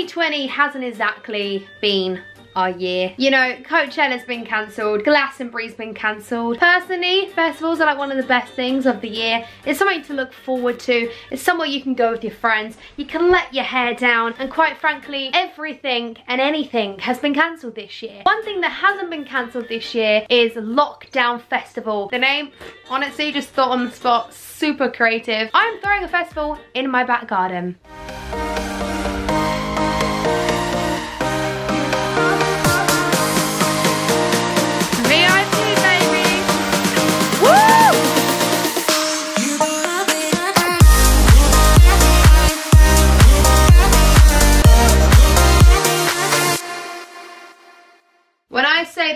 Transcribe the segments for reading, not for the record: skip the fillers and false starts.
2020 hasn't exactly been our year. You know, Coachella's been cancelled, Glastonbury's been cancelled. Personally, festivals are like one of the best things of the year. It's something to look forward to. It's somewhere you can go with your friends. You can let your hair down. And quite frankly, everything and anything has been cancelled this year. One thing that hasn't been cancelled this year is Lockdown Festival. The name, honestly, just thought on the spot, super creative. I'm throwing a festival in my back garden.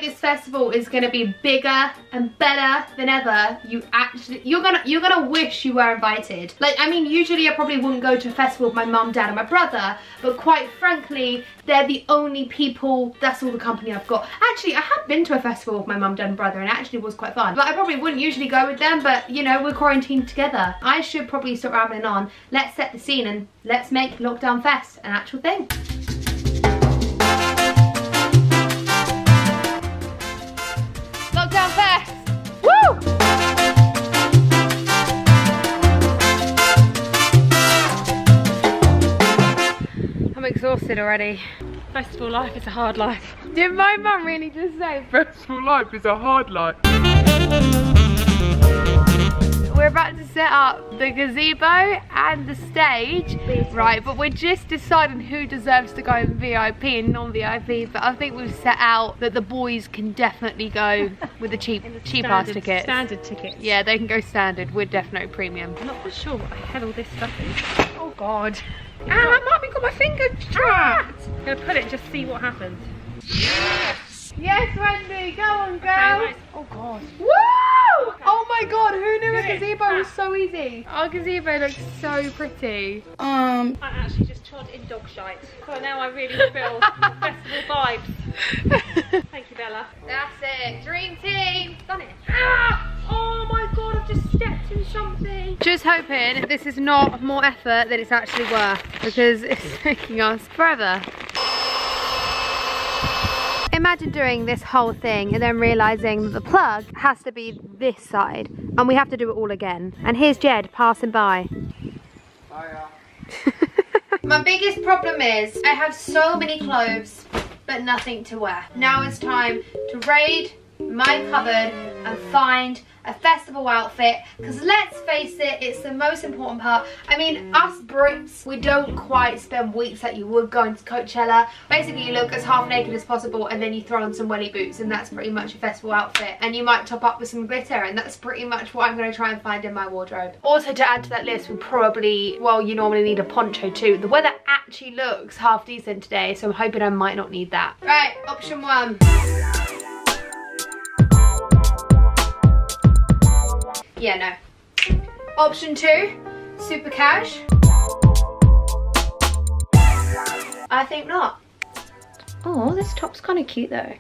This festival is going to be bigger and better than ever. You're gonna wish you were invited. Like, I mean, usually I probably wouldn't go to a festival with my mum, dad and my brother, but quite frankly, they're the only people, that's all the company I've got. Actually, I have been to a festival with my mum, dad and brother, and it actually was quite fun. But I probably wouldn't usually go with them, but you know, we're quarantined together. I should probably stop rambling on. Let's set the scene and let's make Lockdown Fest an actual thing. I'm exhausted already. Festival life is a hard life. Did my mum really just say festival life is a hard life? We're about to set up the gazebo and the stage. Right, but we're just deciding who deserves to go in VIP and non-VIP, but I think we've set out that the boys can definitely go with the cheap ass tickets. Standard tickets. Yeah, they can go standard. We're definitely premium. I'm not for sure what the hell all this stuff is. Oh God. Ah, Mummy got my finger trapped! I'm gonna put it and just see what happens. Yes! Yes, Wendy, go on, girl! Okay, nice. Oh, God. Woo! Okay. Oh, my God, who knew a gazebo was so easy? Our gazebo looks so pretty. I actually just trod in dog shite. So now I really feel festival vibes. Thank you, Bella. That's it. Dream team! Done it. Ah! Oh my God, I've just stepped in something. Just hoping this is not more effort than it's actually worth, because it's taking us forever. Imagine doing this whole thing and then realising the plug has to be this side and we have to do it all again. And here's Jed passing by. Hiya. My biggest problem is I have so many clothes but nothing to wear. Now it's time to raid my cupboard and find a festival outfit, because let's face it, it's the most important part. I mean, us Brits, we don't quite spend weeks like you would going to Coachella. Basically, you look as half naked as possible and then you throw on some welly boots and that's pretty much a festival outfit, and you might top up with some glitter, and that's pretty much what I'm going to try and find in my wardrobe. Also, to add to that list, we probably, well, you normally need a poncho too. The weather actually looks half decent today, so I'm hoping I might not need that. Right, option one. Yeah, no. Option two, super cash. I think not. Oh, this top's kind of cute though.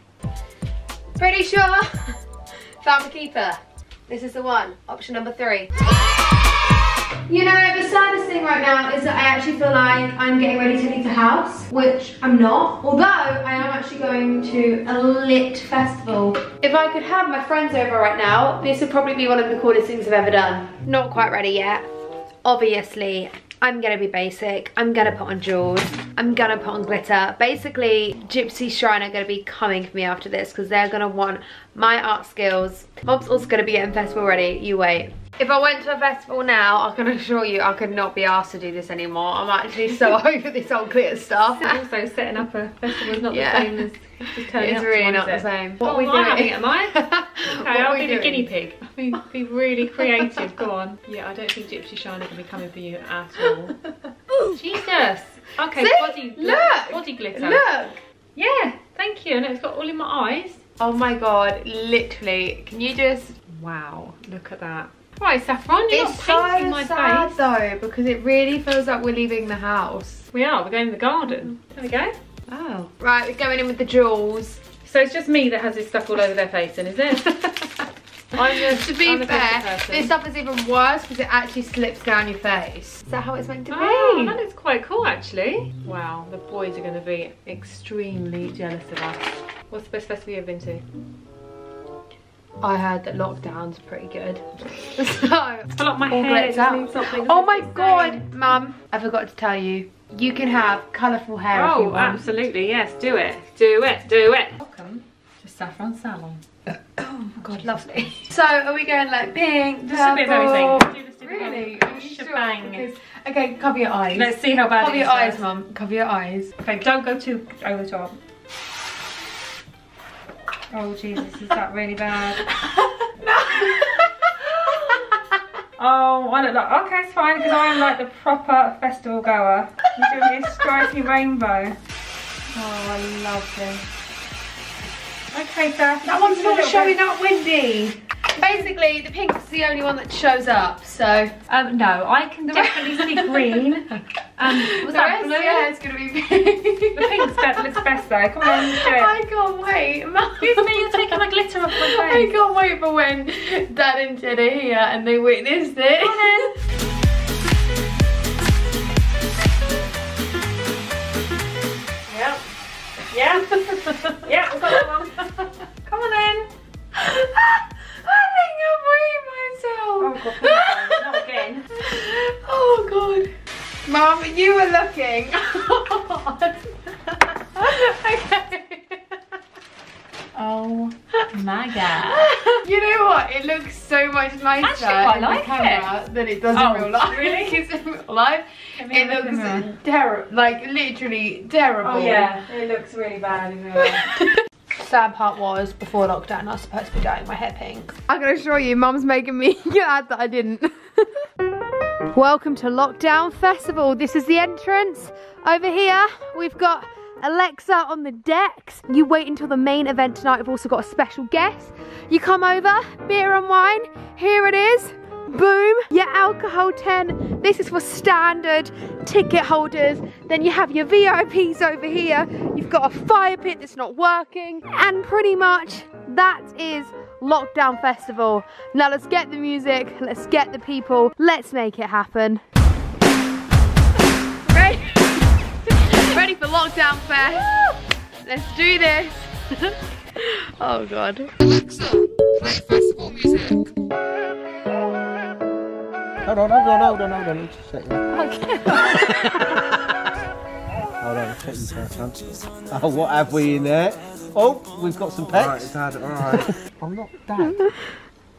Pretty sure. Found my keeper. This is the one. Option number three. You know, the saddest thing right now is that I actually feel like I'm getting ready to leave the house, which I'm not. Although, I am actually going to a lit festival. If I could have my friends over right now, this would probably be one of the coolest things I've ever done. Not quite ready yet. Obviously, I'm gonna be basic. I'm gonna put on jewels. I'm gonna put on glitter. Basically, Gypsy Shrine are gonna be coming for me after this because they're gonna want my art skills. Mob's also gonna be getting festival ready. You wait. If I went to a festival now, I can assure you I could not be asked to do this anymore. I'm actually so over this whole glitter stuff. Also, setting up a festival is not the same as just turning up. It's really not the same. What are we doing? Am I? Okay, I'll be the guinea pig. I mean, be really creative. Go on. Yeah, I don't think Gypsy Shrine are going to be coming for you at all. Jesus. Okay, see? Body glitter. Look. Yeah, thank you. And it's got all in my eyes. Oh my God, literally. Can you just... Wow, look at that. Right, Saffron, you're not painting my face. It's so sad though, because it really feels like we're leaving the house. We are, we're going in the garden. There we go. Oh. Right, we're going in with the jewels. So it's just me that has this stuff all over their face then, is it? To be fair, this stuff is even worse because it actually slips down your face. Is that how it's meant to be? Oh, that is quite cool actually. Wow, the boys are going to be extremely jealous of us. What's the best festival you've been to? I heard that lockdown's pretty good. So, I feel like my hair is doing something. Oh my god, Mum, I forgot to tell you. You can have colourful hair if you want. Oh, absolutely, yes, do it. Do it, do it. Welcome to Saffron Salon. Oh my god, lovely. So, are we going like pink, just a bit of everything. Really? Shebang. Okay, cover your eyes. Let's see how bad it is. Cover your eyes, Mum. Cover your eyes. Okay, don't go too over the top. Oh Jesus, is that really bad? No! Oh, I look like, okay, it's fine, because I am like the proper festival goer. I'm doing this stripy rainbow. Oh, I love this. Okay, Beth. That one's not showing up, Wendy. Basically, the pink's the only one that shows up, so... no, I can definitely see green. Was that blue? Yeah, it's going to be pink. The pink's looks best though, come on, do it. I can't wait. Excuse me, you're taking my glitter off my face. I can't wait for when Dad and Jed are here and they witness this. Come on then. Yep. Yeah. Yeah, I've got that one. Come on then. I think I'll weigh myself. Oh, God, not again. Oh, God. Mum, you were looking. Okay. Oh, my God. You know what? It looks so much nicer in the camera than it does in real life. Really? Because in real life, it looks terrible. Like, literally terrible. Oh, yeah. It looks really bad in real life. Sad part was, before lockdown, I was supposed to be dyeing my hair pink. I can assure you, Mum's making me glad that I didn't. Welcome to Lockdown Festival. This is the entrance. Over here, we've got Alexa on the decks. You wait until the main event tonight. We've also got a special guest. You come over, beer and wine. Here it is. Boom, your alcohol 10. This is for standard ticket holders. Then you have your VIPs over here. You've got a fire pit that's not working. And pretty much that is Lockdown Festival. Now let's get the music, let's get the people, let's make it happen. Ready? Ready for Lockdown Fest. Let's do this. Oh God. Alexa, play festival music. Hold on, just a second. Okay. Hold on, check. Oh, what have we in there? Oh, we've got some pets. Alright, Dad, alright. I'm not Dad.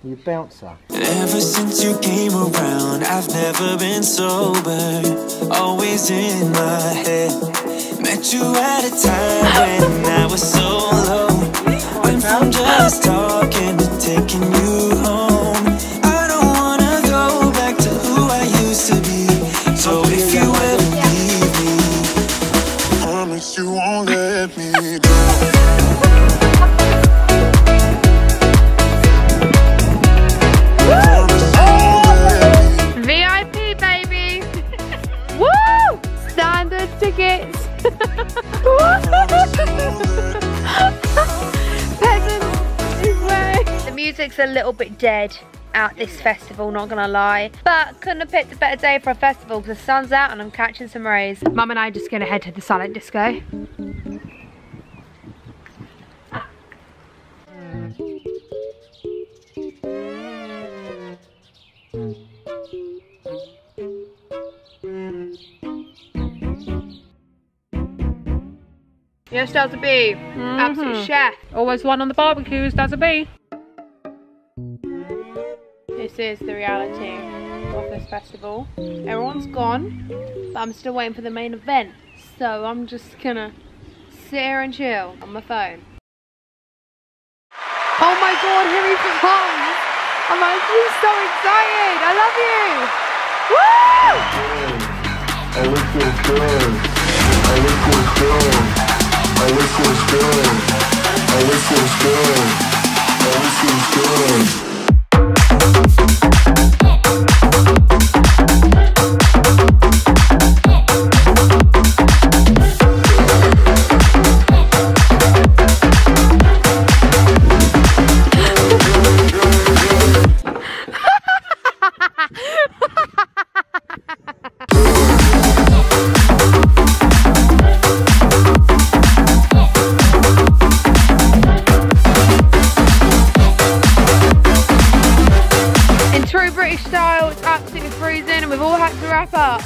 You're a bouncer. Ever since you came around, I've never been sober. Always in my head. Met you at a time when I was so low. Went from just talking to taking you home. You won't let me down. VIP, baby. Woo! Standard tickets. The music's a little bit dead at this festival, not gonna lie, but couldn't have picked a better day for a festival because the sun's out and I'm catching some rays. Mum and I are just gonna head to the silent disco. Yes, Dazza B, absolute chef. Always one on the barbecues, Dazza B. This is the reality of this festival. Everyone's gone, but I'm still waiting for the main event. So I'm just gonna sit here and chill on my phone. Oh my God, here he comes! I'm actually so excited! I love you! Woo! I wish you was good. true British style, it's absolutely freezing and we've all had to wrap up.